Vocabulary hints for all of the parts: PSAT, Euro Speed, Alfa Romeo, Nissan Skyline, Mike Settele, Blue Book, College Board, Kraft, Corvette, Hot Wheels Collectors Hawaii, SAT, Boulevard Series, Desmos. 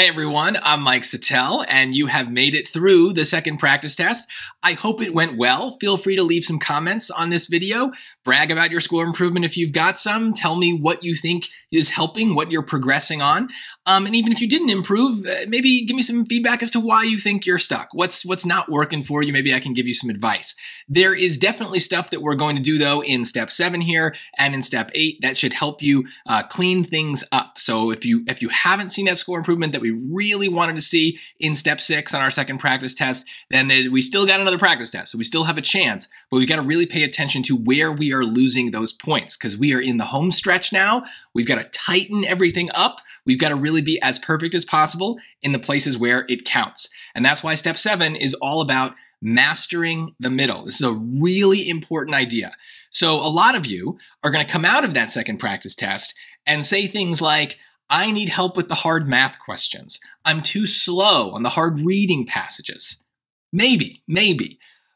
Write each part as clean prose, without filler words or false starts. Hey everyone, I'm Mike Settele, and you have made it through the second practice test. I hope it went well. Feel free to leave some comments on this video. Brag about your score improvement if you've got some. Tell me what you think is helping, what you're progressing on. And even if you didn't improve, maybe give me some feedback as to why you think you're stuck. What's not working for you? Maybe I can give you some advice. There is definitely stuff that we're going to do, though, in step 7 here and in step 8 that should help you clean things up. So if you haven't seen that score improvement that we really wanted to see in step 6 on our second practice test, then we still got another practice test. So we still have a chance, but we've got to really pay attention to where we are losing those points, because we are in the home stretch now. We've got to tighten everything up. We've got to really be as perfect as possible in the places where it counts. And that's why step 7 is all about mastering the middle. This is a really important idea. So a lot of you are going to come out of that second practice test and say things like, I need help with the hard math questions. I'm too slow on the hard reading passages. Maybe.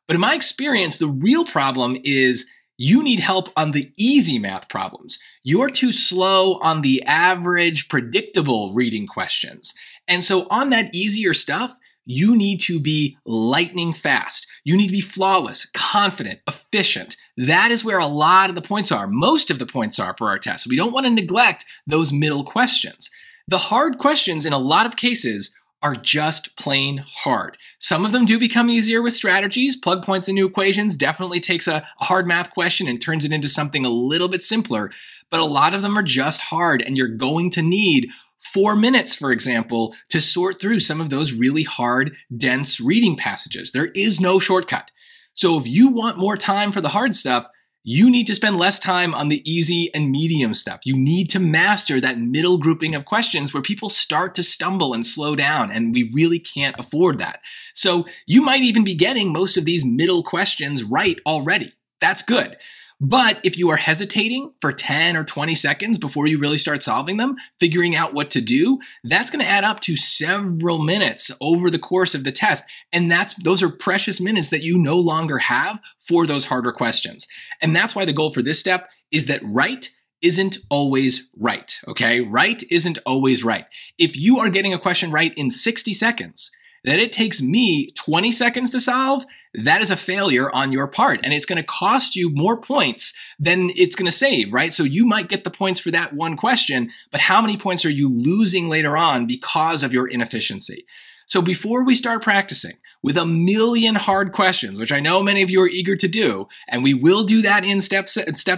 But in my experience, the real problem is you need help on the easy math problems. You're too slow on the average, predictable reading questions. And so on that easier stuff, you need to be lightning fast. You need to be flawless, confident, efficient. That is where a lot of the points are. Most of the points are for our test. So we don't want to neglect those middle questions. The hard questions in a lot of cases are just plain hard. Some of them do become easier with strategies. Plug points into equations definitely takes a hard math question and turns it into something a little bit simpler. But a lot of them are just hard, and you're going to need 4 minutes, for example, to sort through some of those really hard, dense reading passages. There is no shortcut. So if you want more time for the hard stuff, you need to spend less time on the easy and medium stuff. You need to master that middle grouping of questions where people start to stumble and slow down, and we really can't afford that. So you might even be getting most of these middle questions right already. That's good. But if you are hesitating for 10 or 20 seconds before you really start solving them, figuring out what to do, that's going to add up to several minutes over the course of the test. And those are precious minutes that you no longer have for those harder questions. And that's why the goal for this step is that right isn't always right, okay? Right isn't always right. If you are getting a question right in 60 seconds, that it takes me 20 seconds to solve, that is a failure on your part. And it's going to cost you more points than it's going to save, right? So you might get the points for that one question, but how many points are you losing later on because of your inefficiency? So before we start practicing with a million hard questions, which I know many of you are eager to do, and we will do that in step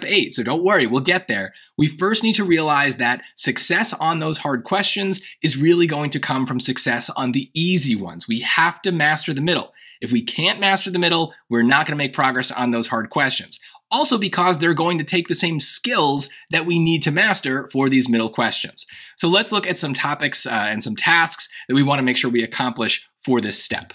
8, so don't worry, we'll get there. We first need to realize that success on those hard questions is really going to come from success on the easy ones. We have to master the middle. If we can't master the middle, we're not going to make progress on those hard questions. Also because they're going to take the same skills that we need to master for these middle questions. So let's look at some topics and some tasks that we want to make sure we accomplish for this step.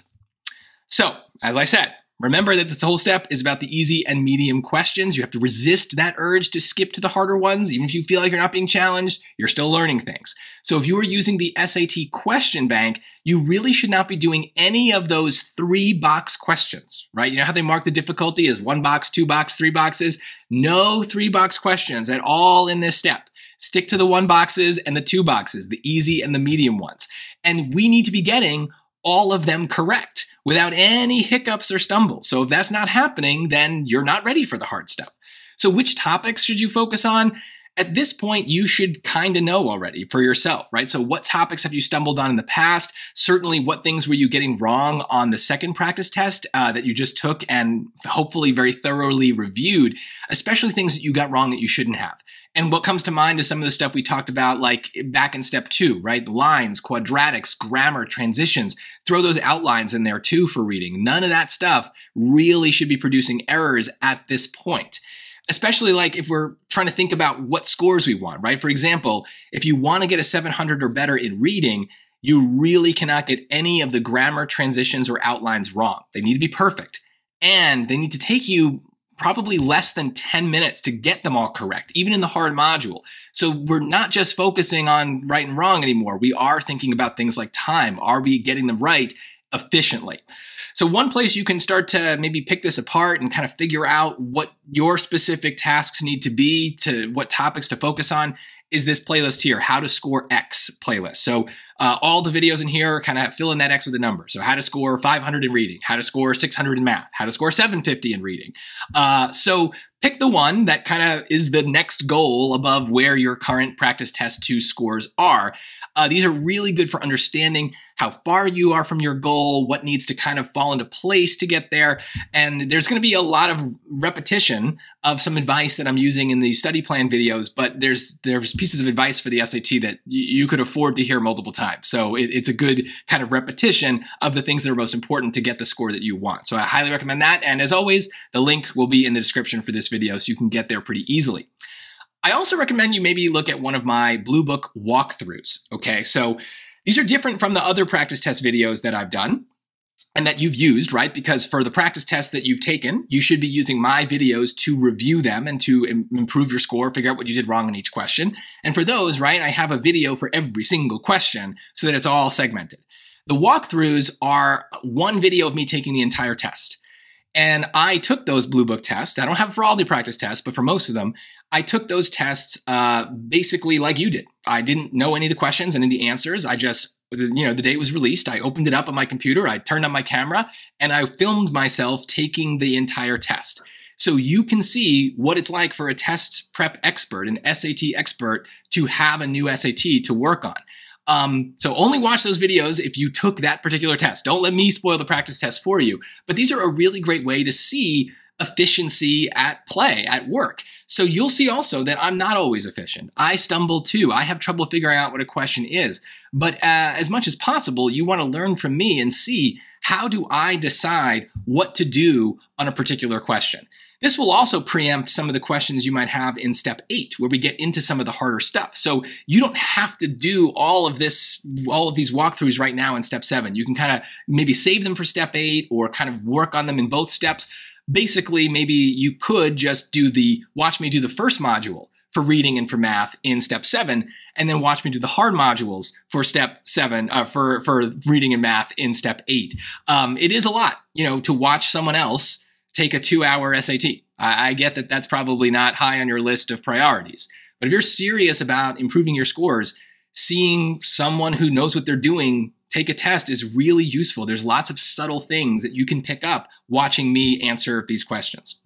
So, as I said, remember that this whole step is about the easy and medium questions. You have to resist that urge to skip to the harder ones. Even if you feel like you're not being challenged, you're still learning things. So if you are using the SAT question bank, you really should not be doing any of those 3-box questions, right? You know how they mark the difficulty as 1 box, 2 box, 3 boxes? No 3-box questions at all in this step. Stick to the 1 boxes and the 2 boxes, the easy and the medium ones. And we need to be getting all of them correct without any hiccups or stumbles. So if that's not happening, then you're not ready for the hard stuff. So which topics should you focus on? At this point, you should kind of know already for yourself, right? So what topics have you stumbled on in the past? Certainly, what things were you getting wrong on the second practice test that you just took and hopefully very thoroughly reviewed, especially things that you got wrong that you shouldn't have. And what comes to mind is some of the stuff we talked about, like back in step 2, right? Lines, quadratics, grammar, transitions. Throw those outlines in there too for reading. None of that stuff really should be producing errors at this point. Especially like if we're trying to think about what scores we want, right? For example, if you want to get a 700 or better in reading, you really cannot get any of the grammar, transitions, or outlines wrong. They need to be perfect. And they need to take you probably less than 10 minutes to get them all correct, even in the hard module. So we're not just focusing on right and wrong anymore. We are thinking about things like time. Are we getting them right efficiently? So one place you can start to maybe pick this apart and kind of figure out what your specific tasks need to be, to what topics to focus on, is this playlist here, How to Score X playlist. So All the videos in here kind of fill in that X with a number. So how to score 500 in reading, how to score 600 in math, how to score 750 in reading. So pick the one that kind of is the next goal above where your current practice test 2 scores are. These are really good for understanding how far you are from your goal, what needs to kind of fall into place to get there. And there's going to be a lot of repetition of some advice that I'm using in the study plan videos, but there's pieces of advice for the SAT that you could afford to hear multiple times. So it's a good kind of repetition of the things that are most important to get the score that you want. So I highly recommend that. And as always, the link will be in the description for this video, so you can get there pretty easily. I also recommend you maybe look at one of my Blue Book walkthroughs, okay? So these are different from the other practice test videos that I've done and that you've used, right? Because for the practice tests that you've taken, you should be using my videos to review them and to improve your score, figure out what you did wrong in each question. And for those, right, I have a video for every single question so that it's all segmented. The walkthroughs are one video of me taking the entire test. And I took those Blue Book tests. I don't have for all the practice tests, but for most of them, I took those tests basically like you did. I didn't know any of the questions and any of the answers. I just, you know, the day it was released, I opened it up on my computer, I turned on my camera, and I filmed myself taking the entire test. So you can see what it's like for a test prep expert, an SAT expert, to have a new SAT to work on. So only watch those videos if you took that particular test. Don't let me spoil the practice test for you. But these are a really great way to see efficiency at play, at work. So you'll see also that I'm not always efficient. I stumble too. I have trouble figuring out what a question is. But as much as possible, you want to learn from me and see, how do I decide what to do on a particular question? This will also preempt some of the questions you might have in step 8, where we get into some of the harder stuff. So you don't have to do all of this, all of these walkthroughs right now in step 7. You can kind of maybe save them for step 8 or kind of work on them in both steps. Basically, maybe you could just do the, watch me do the first module for reading and for math in step 7, and then watch me do the hard modules for step 7, for reading and math in step 8. It is a lot, you know, to watch someone else take a 2-hour SAT. I get that that's probably not high on your list of priorities, but if you're serious about improving your scores, seeing someone who knows what they're doing take a test is really useful. There's lots of subtle things that you can pick up watching me answer these questions.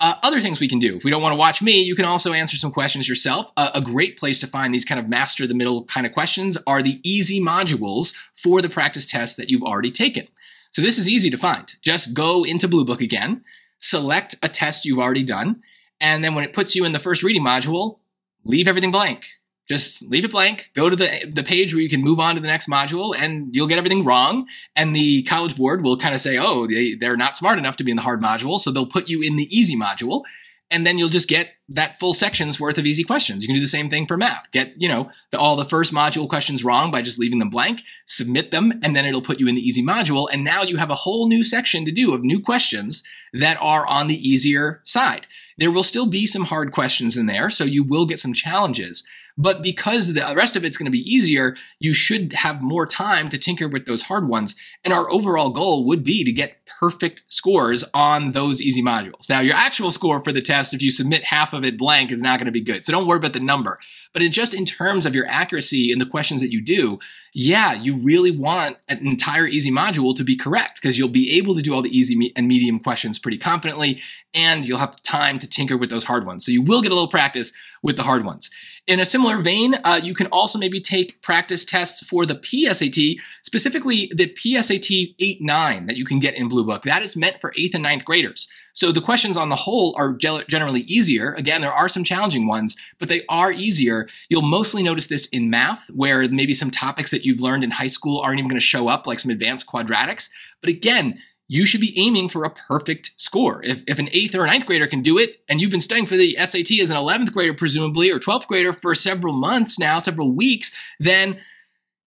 Other things we can do. If we don't want to watch me, you can also answer some questions yourself. A great place to find these kind of master the middle kind of questions are the easy modules for the practice tests that you've already taken. So this is easy to find. Just go into Blue Book again, select a test you've already done, and then when it puts you in the first reading module, leave everything blank. Just leave it blank, go to the page where you can move on to the next module, and you'll get everything wrong. And the College Board will kind of say, oh, they're not smart enough to be in the hard module, so they'll put you in the easy module. And then you'll just get that full section's worth of easy questions. You can do the same thing for math. Get, you know, all the first module questions wrong by just leaving them blank, submit them, and then it'll put you in the easy module. And now you have a whole new section to do of new questions that are on the easier side. There will still be some hard questions in there, so you will get some challenges. But because the rest of it's going to be easier, you should have more time to tinker with those hard ones. And our overall goal would be to get perfect scores on those easy modules. Now, your actual score for the test, if you submit half of it blank, is not going to be good. So don't worry about the number. But just in terms of your accuracy and the questions that you do, yeah, you really want an entire easy module to be correct, because you'll be able to do all the easy and medium questions pretty confidently, and you'll have time to tinker with those hard ones. So you will get a little practice with the hard ones. In a similar vein, you can also maybe take practice tests for the PSAT, specifically the PSAT 8-9 that you can get in Blue Book. That is meant for 8th and 9th graders. So the questions on the whole are generally easier. Again, there are some challenging ones, but they are easier. You'll mostly notice this in math, where maybe some topics that you've learned in high school aren't even going to show up, like some advanced quadratics. But again, you should be aiming for a perfect score. If an 8th or a 9th grader can do it, and you've been studying for the SAT as an 11th grader, presumably, or 12th grader for several months now, several weeks, then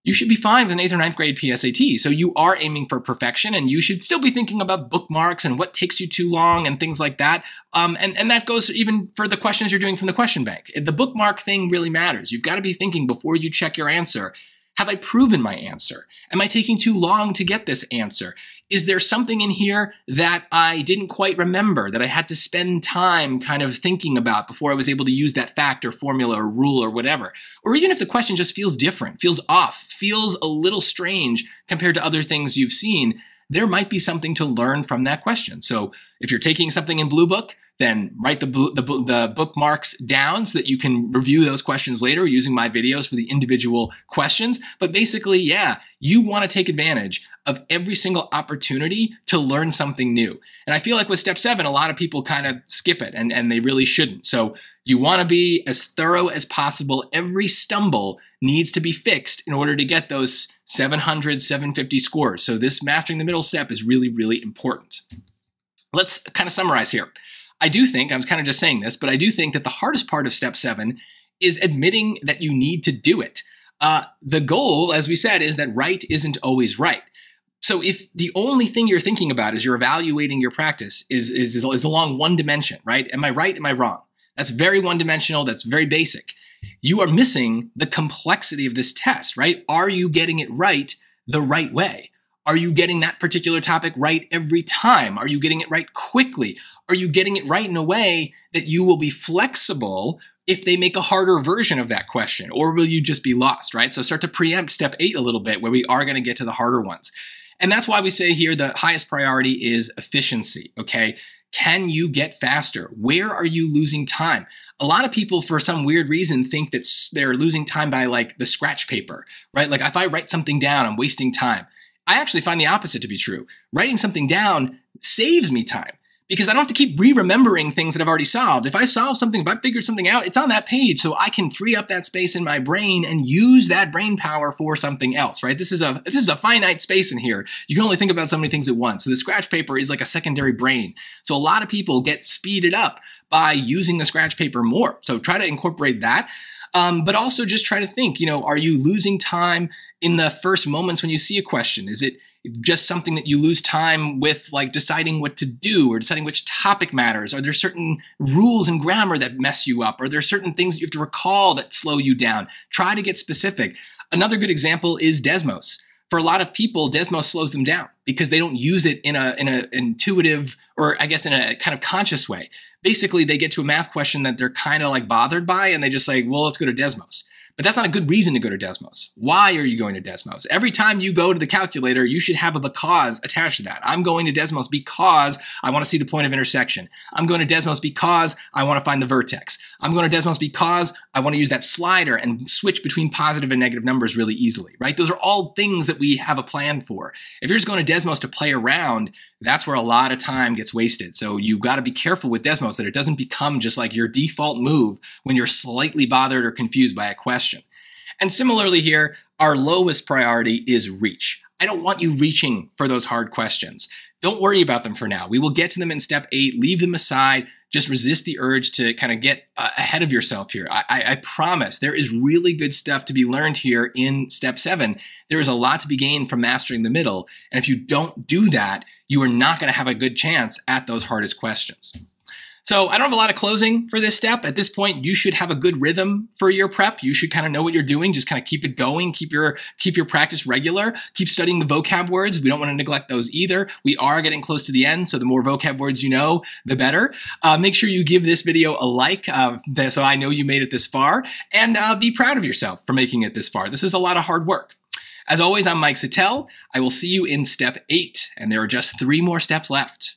you should be fine with an 8th or 9th grade PSAT. So you are aiming for perfection, and you should still be thinking about bookmarks and what takes you too long and things like that. And that goes even for the questions you're doing from the question bank. The bookmark thing really matters. You've got to be thinking before you check your answer, Have I proven my answer? Am I taking too long to get this answer? Is there something in here that I didn't quite remember, that I had to spend time kind of thinking about before I was able to use that fact or formula or rule or whatever? Or even if the question just feels different, feels off, feels a little strange compared to other things you've seen, there might be something to learn from that question. So if you're taking something in Blue Book, then write the bookmarks down so that you can review those questions later using my videos for the individual questions. But basically, yeah, you want to take advantage of every single opportunity to learn something new. And I feel like with step 7, a lot of people kind of skip it, and they really shouldn't. So you want to be as thorough as possible. Every stumble needs to be fixed in order to get those 700, 750 scores. So this mastering the middle step is really, really important. Let's kind of summarize here. I do think, I was kind of just saying this, but I do think that the hardest part of step 7 is admitting that you need to do it. The goal, as we said, is that right isn't always right. So if the only thing you're thinking about as you're evaluating your practice is along one dimension, right? Am I right? Am I wrong? That's very one-dimensional. That's very basic. You are missing the complexity of this test, right? Are you getting it right the right way? Are you getting that particular topic right every time? Are you getting it right quickly? Are you getting it right in a way that you will be flexible if they make a harder version of that question? Or will you just be lost, right? So start to preempt step 8 a little bit, where we are going to get to the harder ones. And that's why we say here the highest priority is efficiency, okay? Can you get faster? Where are you losing time? A lot of people, for some weird reason, think that they're losing time by like the scratch paper, right? Like if I write something down, I'm wasting time. I actually find the opposite to be true. Writing something down saves me time because I don't have to keep re-remembering things that I've already solved. If I solve something, if I figured something out, it's on that page, so I can free up that space in my brain and use that brain power for something else, right? This is a finite space in here. You can only think about so many things at once. So the scratch paper is like a secondary brain. So a lot of people get speeded up by using the scratch paper more. So try to incorporate that. But also just try to think, you know, are you losing time in the first moments when you see a question? Is it just something that you lose time with, like deciding what to do or deciding which topic matters? Are there certain rules and grammar that mess you up? Are there certain things that you have to recall that slow you down? Try to get specific. Another good example is Desmos. For a lot of people, Desmos slows them down because they don't use it in an intuitive, or I guess in a kind of conscious way. Basically, they get to a math question that they're kind of like bothered by, and they just like, well, let's go to Desmos. But that's not a good reason to go to Desmos. Why are you going to Desmos? Every time you go to the calculator, you should have a because attached to that. I'm going to Desmos because I want to see the point of intersection. I'm going to Desmos because I want to find the vertex. I'm going to Desmos because I want to use that slider and switch between positive and negative numbers really easily, right? Those are all things that we have a plan for. If you're just going to Desmos to play around, that's where a lot of time gets wasted. So you've got to be careful with Desmos that it doesn't become just like your default move when you're slightly bothered or confused by a question. And similarly here, our lowest priority is reach. I don't want you reaching for those hard questions. Don't worry about them for now. We will get to them in step 8. Leave them aside. Just resist the urge to kind of get ahead of yourself here. I promise there is really good stuff to be learned here in step 7. There is a lot to be gained from mastering the middle. And if you don't do that, you are not going to have a good chance at those hardest questions. So I don't have a lot of closing for this step. At this point, you should have a good rhythm for your prep. You should kind of know what you're doing. Just kind of keep it going. Keep your practice regular. Keep studying the vocab words. We don't want to neglect those either. We are getting close to the end, so the more vocab words you know, the better. Make sure you give this video a like so I know you made it this far. And be proud of yourself for making it this far. This is a lot of hard work. As always, I'm Mike Settele. I will see you in step 8, and there are just 3 more steps left.